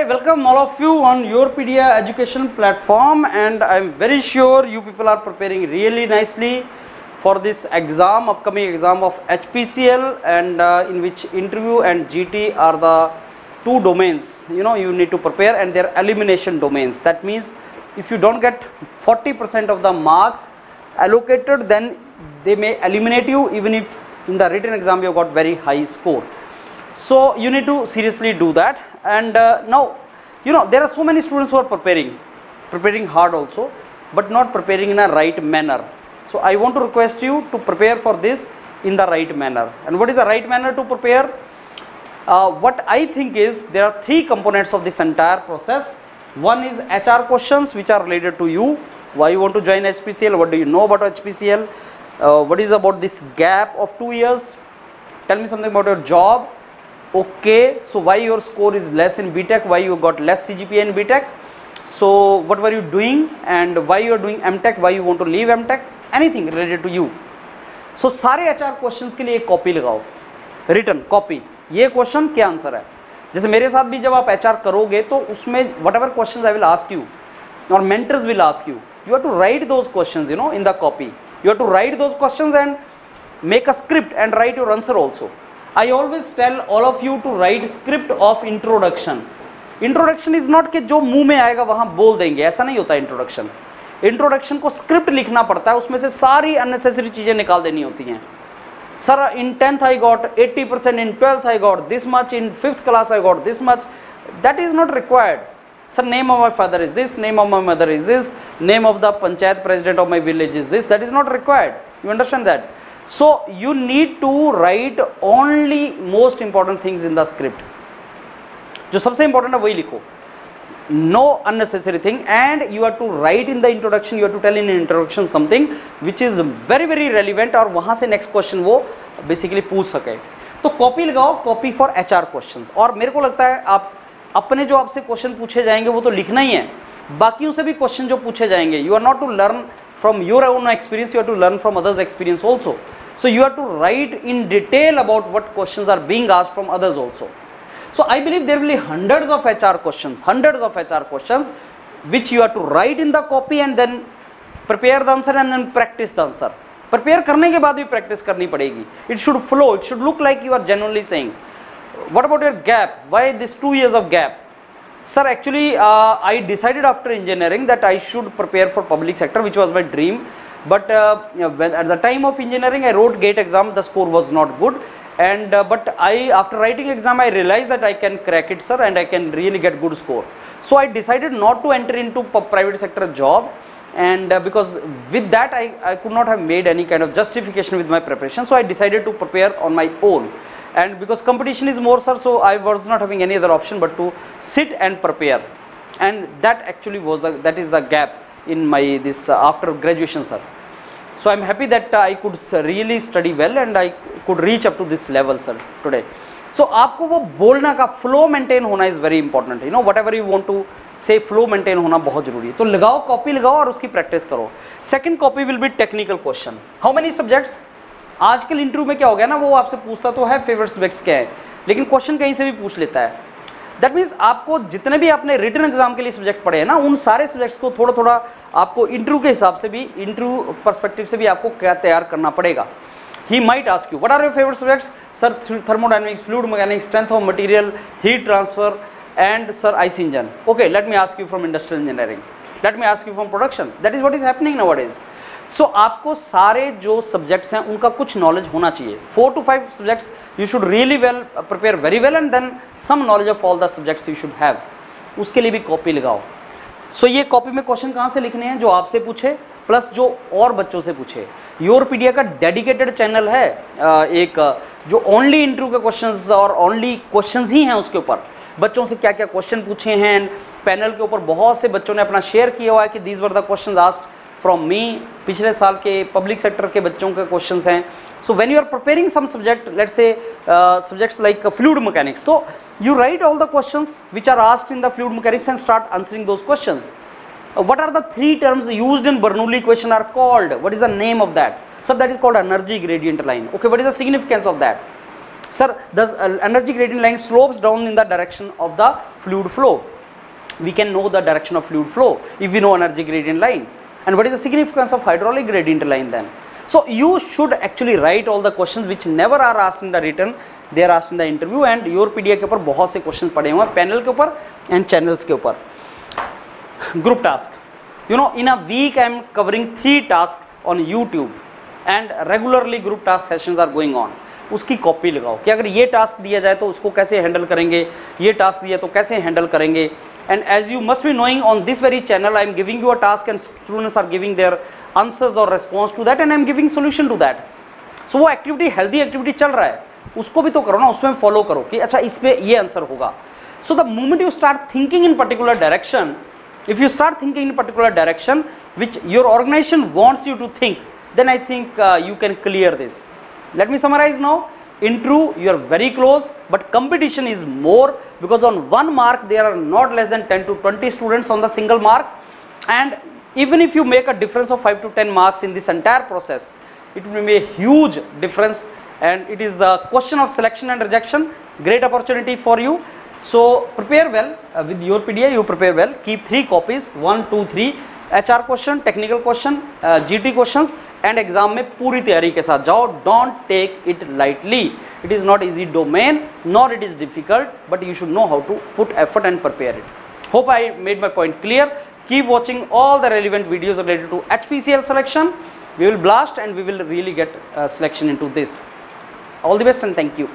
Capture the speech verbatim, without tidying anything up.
Hi, welcome all of you on YourPedia Education platform, and I am very sure you people are preparing really nicely for this exam, upcoming exam of H P C L, and uh, in which interview and G T are the two domains, you know, you need to prepare, and their elimination domains. That means if you don't get forty percent of the marks allocated, then they may eliminate you, even if in the written exam you have got very high score. So you need to seriously do that. And uh, now, you know, there are so many students who are preparing, preparing hard also, but not preparing in a right manner. So I want to request you to prepare for this in the right manner. And what is the right manner to prepare? Uh, what I think is, there are three components of this entire process. One is H R questions, which are related to you. Why you want to join H P C L? What do you know about H P C L? Uh, what is about this gap of two years? Tell me something about your job. Okay, so why your score is less in B tech? Why you got less C G P A in B tech? So what were you doing, and why you are doing M tech? Why you want to leave M tech? Anything related to you. So सारे H R questions के लिए एक copy लगाओ, written copy. ये question क्या answer है? जैसे मेरे साथ भी जब आप H R करोगे तो उसमें whatever questions I will ask you, or mentors will ask you, you have to write those questions, you know, in the copy. You have to write those questions and make a script and write your answer also. I always tell all of you to write script of introduction. Introduction is not कि जो मुंह में आएगा वहाँ बोल देंगे, ऐसा नहीं होता introduction. Introduction को script लिखना पड़ता है, उसमें से सारी unnecessary चीज़ें निकाल देनी होती हैं. Sir, in tenth I got eighty percent, in twelfth I got this much, in fifth class I got this much. That is not required. Sir, name of my father is this, name of my mother is this, name of the panchayat president of my village is this. That is not required. You understand that? So you need to write only most important things in the script. जो सबसे important है वही लिखो. No unnecessary thing. And you have to write in the introduction, you have to tell in introduction something which is very very relevant, और वहाँ से next question वो basically पूछ सके. तो copy लगाओ, copy for H R questions. और मेरे को लगता है आप अपने जो आपसे question पूछे जाएंगे वो तो लिखना ही है, बाकियों से भी question जो पूछे जाएंगे, you are not to learn from your own experience, you have to learn from others' experience also. So you have to write in detail about what questions are being asked from others also. So I believe there will be hundreds of H R questions, hundreds of H R questions, which you have to write in the copy and then prepare the answer and then practice the answer. Prepare करने के बाद भी practice करनी पड़ेगी. It should flow, it should look like you are genuinely saying. What about your gap? Why this two years of gap? Sir, actually uh, I decided after engineering that I should prepare for public sector, which was my dream. But uh, when, at the time of engineering, I wrote GATE exam, the score was not good. And uh, but I, after writing exam, I realized that I can crack it, sir, and I can really get good score. So I decided not to enter into private sector job. And uh, because with that, I, I could not have made any kind of justification with my preparation. So I decided to prepare on my own. And because competition is more, sir, so I was not having any other option but to sit and prepare. And that actually was the, that is the gap in my this uh, after graduation, sir. So I am happy that uh, I could really study well and I could reach up to this level, sir, today. So आपको वो बोलना का flow maintain होना is very important. You know, whatever you want to say, flow maintain होना बहुत जरूरी है. तो लगाओ copy लगाओ और उसकी practice करो. Second copy will be technical question. How many subjects? आजकल इंटरव्यू में क्या हो गया ना, वो आपसे पूछता तो है फेवरेट सब्जेक्ट्स क्या है, लेकिन क्वेश्चन कहीं से भी पूछ लेता है. दैट मीन्स आपको जितने भी आपने रिटन एग्जाम के लिए सब्जेक्ट पढ़े हैं ना, उन सारे सब्जेक्ट्स को थोड़ा थोड़ा आपको इंटरव्यू के हिसाब से भी, इंटरव्यू पर्सपेक्टिव से भी आपको क्या तैयार करना पड़ेगा. He might ask you what are your favourite subjects. Sir, thermodynamics, fluid mechanics, strength of material, heat transfer, and sir IC engine. Okay, let me ask you from industrial engineering, let me ask you from production. That is what is happening nowadays. So आपको सारे जो subjects हैं उनका कुछ knowledge होना चाहिए. Four to five subjects you should really well prepare, very well, and then some knowledge of all the subjects you should have. उसके लिए भी कॉपी लगाओ. सो so, ये कॉपी में क्वेश्चन कहाँ से लिखने हैं, जो आपसे पूछे प्लस जो और बच्चों से पूछे. YourPedia का डेडिकेटेड चैनल है एक, जो ओनली इंटरव्यू के क्वेश्चन और ओनली क्वेश्चन ही हैं उसके ऊपर. बच्चों से क्या क्या क्वेश्चन पूछे हैं, एंड पैनल के ऊपर बहुत से बच्चों ने अपना शेयर किया हुआ है कि these were the question asked from me. पिछले साल के पब्लिक सेक्टर के बच्चों के क्वेश्चंस हैं. So when you are preparing some subject, let's say subjects like fluid mechanics, तो you write all the questions which are asked in the fluid mechanics and start answering those questions. What are the three terms used in Bernoulli question are called, what is the name of that? Sir, that is called energy gradient line. Okay, what is the significance of that? Sir, the energy gradient line slopes down in the direction of the fluid flow. We can know the direction of fluid flow if we know energy gradient line. And what is the significance of hydraulic gradient line then? So you should actually write all the questions which never are asked in the written, they are asked in the interview, and YourPedia के ऊपर बहुत से question पढ़े हुए हैं panel के ऊपर and channels के ऊपर. Group task. You know, in a week I am covering three tasks on YouTube and regularly group task sessions are going on. उसकी कॉपी लगाओ कि अगर ये टास्क दिया जाए तो उसको कैसे हैंडल करेंगे, ये टास्क दिया तो कैसे हैंडल करेंगे. And as you must be knowing, on this very channel I am giving you a task and students are giving their answers or response to that and I am giving solution to that. So वो activity healthy activity चल रहा है उसको भी तो करो ना, उसमें फॉलो करो कि अच्छा इस पर ये आंसर होगा. So the moment you start thinking in particular direction, if you start thinking in particular direction which your organisation wants you to think, then I think you can clear this. Let me summarize now. In true, you are very close, but competition is more because on one mark there are not less than ten to twenty students on the single mark, and even if you make a difference of five to ten marks in this entire process, it will be a huge difference, and it is a question of selection and rejection. Great opportunity for you. So prepare well. Uh, with YourPedia you prepare well. Keep three copies, one, two, three. H R question, technical question, uh, G T questions, and exam में पूरी तैयारी के साथ जाओ. Don't take it lightly. It is not easy domain, nor it is difficult, but you should know how to put effort and prepare it. Hope I made my point clear. Keep watching all the relevant videos related to H P C L selection. We will blast and we will really get uh, selection into this. All the best and thank you.